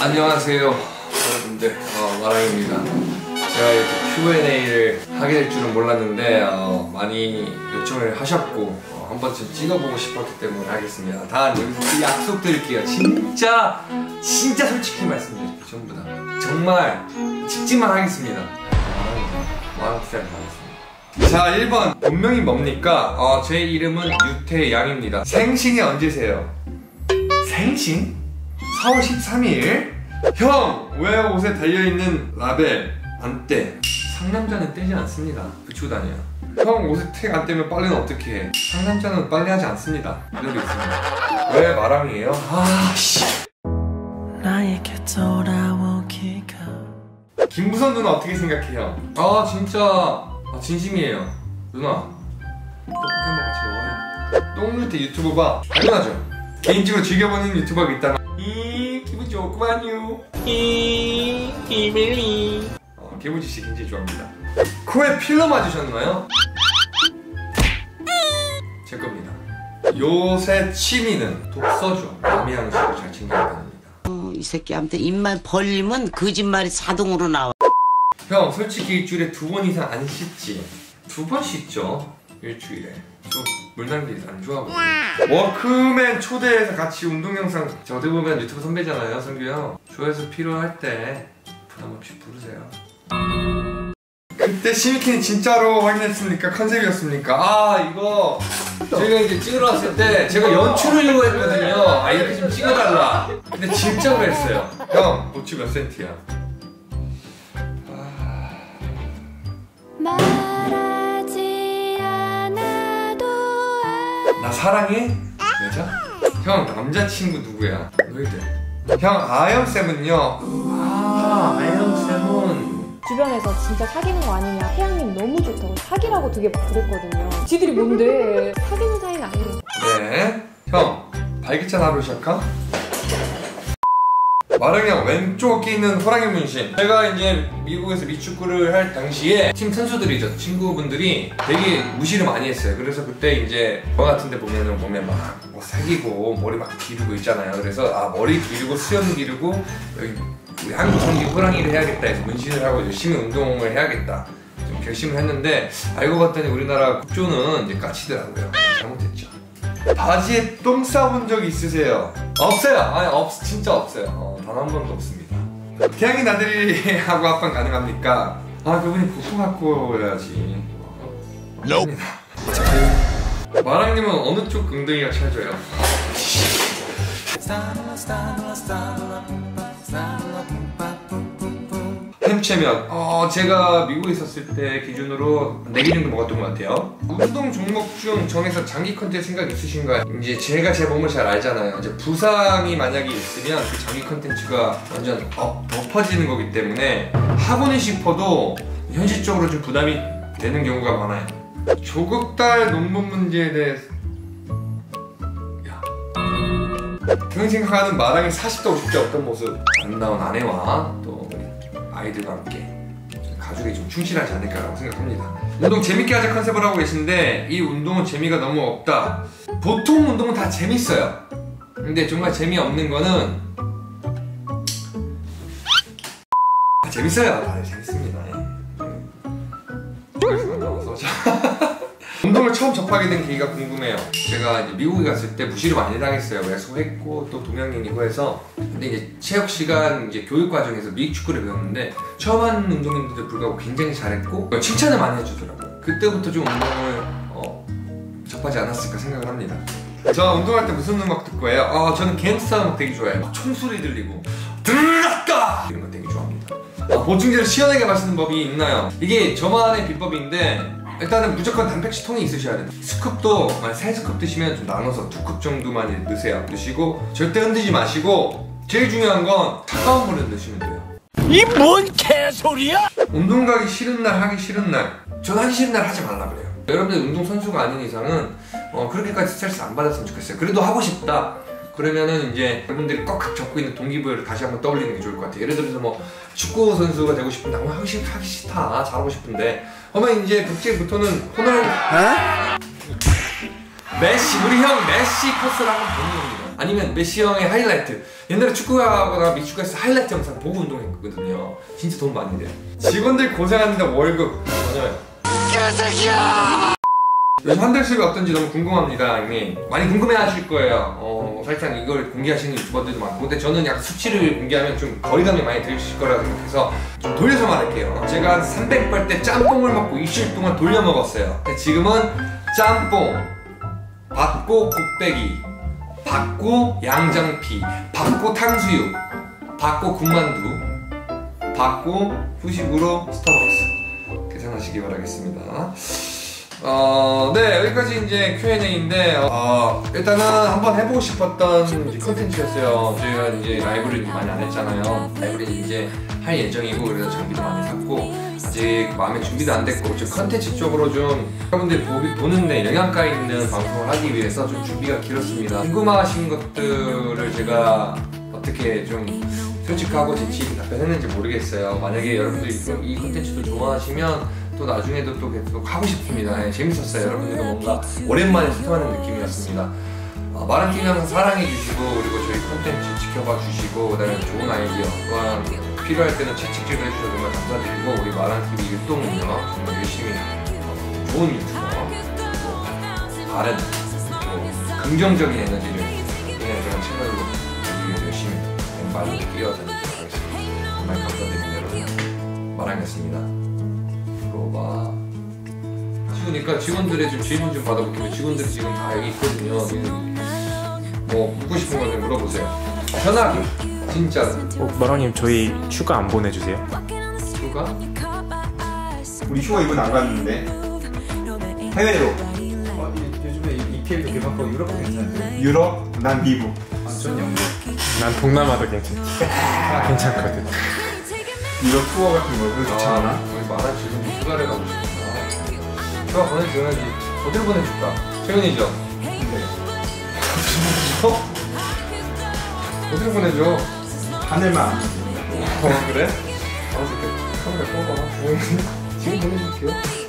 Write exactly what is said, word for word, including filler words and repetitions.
안녕하세요 여러분들, 어, 마랑입니다. 제가 이렇게 큐 앤 에이를 하게 될 줄은 몰랐는데 어, 많이 요청을 하셨고 어, 한 번쯤 찍어보고 싶었기 때문에 하겠습니다. 단 여기서 약속드릴게요. 진짜 진짜 솔직히 말씀드릴게요. 전부 다 정말 찍지만 하겠습니다. 마랑티비 하겠습니다. 자, 일 번 본명이 뭡니까? 어, 제 이름은 유태양입니다. 생신이 언제세요? 생신? 사월 십삼일? 형! 왜 옷에 달려있는 라벨 안 떼? 상남자는 떼지 않습니다. 붙이고 다녀요. 형 옷에 택 안 떼면 빨래는 어떻게 해? 상남자는 빨래하지 않습니다. 이러고 있습니다. 왜 마랑이에요? 아 씨. 나에게 돌아오기가. 김부선 누나 어떻게 생각해요? 아 진짜 아 진심이에요. 누나 떡볶이 한번 같이 먹어요. 똥눌 때 유튜브 봐 당연하죠. 개인적으로 즐겨보는 유튜버가 있다면 이 기분 좋구만요. 이 기밀리 어, 개부지씨 굉장히 좋아합니다. 코에 필러 맞으셨나요? 제 겁니다. 요새 취미는 독서죠. 남의 양식을 잘 챙기는 편입니다. 어, 이 새끼 아무튼 입만 벌리면 거짓말이 자동으로 나와. 형 솔직히 일주일에 두 번 이상 안 씻지? 두 번 씻죠 일주일에. 또 물 낭비 안 좋아하고. 워크맨 초대해서 같이 운동 영상 저 어떻게 보면 유튜브 선배잖아요. 성규 형 조회수 필요할 때 부담 없이 부르세요. 그때 시미키는 진짜로 확인했습니까? 컨셉이었습니까? 아 이거 저희가 이제 찍으러 왔을 때 제가 연출을 했거든요. 아 이렇게 좀 찍어달라. 근데 진짜로 했어요. 형 노치 몇 센티야? 나 사랑해? 여자? 형 남자친구 누구야? 너희들 형 아이언세븐요? 아 아이언세븐 주변에서 진짜 사귀는 거 아니냐 태양님 너무 좋다고 사귀라고 되게 그랬거든요. 지들이 뭔데 사귀는 사이는 아니래. 네 형 발기찬 하루 시작함? 마랑형 왼쪽에 있는 호랑이 문신. 제가 이제 미국에서 미축구를 할 당시에 팀 선수들이죠. 친구분들이 되게 무시를 많이 했어요. 그래서 그때 이제 저 같은 데 보면은 몸에 막 뭐 새기고 머리 막 기르고 있잖아요. 그래서 아 머리 기르고 수염 기르고 여기 우리 한국 전기 호랑이를 해야겠다 해서 문신을 하고 열심히 운동을 해야겠다 좀 결심을 했는데 알고 봤더니 우리나라 국조는 이제 까치더라고요. 잘못했죠. 바지에 똥 싸본 적 있으세요? 없어요. 아니 없 진짜 없어요. 어, 단 한 번도 없습니다. 태양이 나들이 하고 합방 가능합니까? 아 그분이 보통 갖고 해야지. Nope. 마랑님은 어느 쪽 엉덩이가 찰져요? 햄체면 어 제가 미국에 있었을 때 기준으로 네 개 정도 먹었던 것 같아요. 운동 종목 중 정해서 장기 컨텐츠 생각 있으신가요? 이제 제가 제 몸을 잘 알잖아요. 이제 부상이 만약에 있으면 그 장기 컨텐츠가 완전 어, 엎어지는 거기 때문에 하고는 싶어도 현실적으로 좀 부담이 되는 경우가 많아요. 조국딸 논문 문제에 대해서 야 그런 생각하는 마랑이 사십 대 오십 대 어떤 모습? 아름다운 아내와 또 아이들과 함께 가족이 좀 충실하지 않을까라고 생각합니다. 운동 재밌게 하자 컨셉을 하고 계신데 이 운동은 재미가 너무 없다. 보통 운동은 다 재밌어요. 근데 정말 재미없는 거는 아, 재밌어요. 다들 재밌습니다. 운동을 처음 접하게 된 계기가 궁금해요. 제가 이제 미국에 갔을 때 무시를 많이 당했어요. 왜소했고 또 동양인이고 해서. 근데 이제 체육 시간 이제 교육 과정에서 미국 축구를 배웠는데 처음 하는 운동인데도 불구하고 굉장히 잘했고 칭찬을 많이 해주더라고요. 그때부터 좀 운동을 어, 접하지 않았을까 생각을 합니다. 저 운동할 때 무슨 음악 듣고 해요? 아, 저는 갱스타 음악 되게 좋아해요. 총소리 들리고 들렸다 이런 거 되게 좋아합니다. 아, 보충제를 시원하게 마시는 법이 있나요? 이게 저만의 비법인데 일단은 무조건 단백질 통이 있으셔야 돼요. 스쿱도 만 세 스쿱 드시면 좀 나눠서 두 컵 정도만 넣으세요. 드시고 절대 흔들지 마시고 제일 중요한 건 차가운 물을 넣으시면 돼요. 이 뭔 개소리야? 운동 가기 싫은 날 하기 싫은 날 전 하기 싫은 날 하지 말라 그래요. 여러분들 운동 선수가 아닌 이상은 어, 그렇게까지 스트레스 안 받았으면 좋겠어요. 그래도 하고 싶다 그러면은 이제 여러분들이 꽉꽉 잡고 있는 동기부여를 다시 한번 떠올리는 게 좋을 것 같아요. 예를 들어서 뭐 축구 선수가 되고 싶은데 뭐 하기 싫다, 하기 싫다 잘하고 싶은데 그러면 이제 국제부터는 호날두 메시 우리 형 메시 코스를 한번 보는 겁니다. 아니면 메시 형의 하이라이트, 옛날에 축구하거나 믹축구에서 하이라이트 영상 보고 운동했거든요. 진짜 돈 많이 돼요. 직원들 고생하는데 월급 전혀요. 개새끼야! 요즘 한 달 수입이 어떤지 너무 궁금합니다, 형님. 많이 궁금해하실 거예요. 어, 살짝 이걸 공개하시는 유튜버들도 많고, 근데 저는 약간 수치를 공개하면 좀 거리감이 많이 들으실 거라고 생각해서 좀 돌려서 말할게요. 제가 한 삼백 발 때 짬뽕을 먹고 일주일 동안 돌려 먹었어요. 근데 지금은 짬뽕, 받고 곱빼기, 받고 양장피, 받고 탕수육, 받고 군만두, 받고 후식으로 스타벅스. 계산하시기 바라겠습니다. 어, 네, 여기까지 이제 큐 앤 에이인데, 어, 일단은 한번 해보고 싶었던 컨텐츠였어요. 저희가 이제 라이브를 많이 안 했잖아요. 라이브를 이제 할 예정이고, 그래서 장비도 많이 샀고, 아직 마음의 준비도 안 됐고, 지금 컨텐츠 쪽으로 좀 여러분들이 보는데 영향가에 있는 방송을 하기 위해서 좀 준비가 길었습니다. 궁금하신 것들을 제가 어떻게 좀 솔직하고 진지 답변했는지 모르겠어요. 만약에 여러분들이 좀 이 컨텐츠도 좋아하시면 또 나중에도 또 계속 하고 싶습니다. 네, 재밌었어요. 여러분들도 뭔가 오랜만에 소통하는 느낌이었습니다. 어, 마랑티비 항상 사랑해주시고, 그리고 저희 콘텐츠 지켜봐주시고, 그다음에 좋은 아이디어 또한 필요할 때는 채찍질도 해주셔서 정말 감사드리고, 우리 마랑티비 율동은요 정말 열심히 어, 좋은 유튜버, 또 다른 또 긍정적인 에너지를 네, 그런 채널로 열심히 많이 끼워드리도록 하겠습니다. 정말 감사드립니다, 여러분. 마랑이었습니다. 와. 그러니까 직원들의 좀 질문 좀 받아볼게요. 직원들이 지금 다 여기 있거든요. 뭐 묻고 싶은 거 좀 물어보세요. 편하게 진짜. 어, 마랑님 저희 휴가 안 보내주세요. 휴가? 우리 휴가 이번 안 갔는데 해외로. 아, 요즘에 이 피 엘도 개막하고 유럽도 괜찮은데. 유럽? 난 미국. 아, 전 영국. 난 동남아도 괜찮지. 아, 괜찮거든. 유럽 투어 같은 거 그래도 괜찮아. 아, 마라 지금 휴가를 가고 싶다. 휴가 보내줘야지. 어디로 보내줄까? 최근이죠? 네. 어디로 보내줘? 하늘만 안 보내줘. 어, 그래? 아, 이렇게 카메라 꺼봐. 지금 보내줄게요.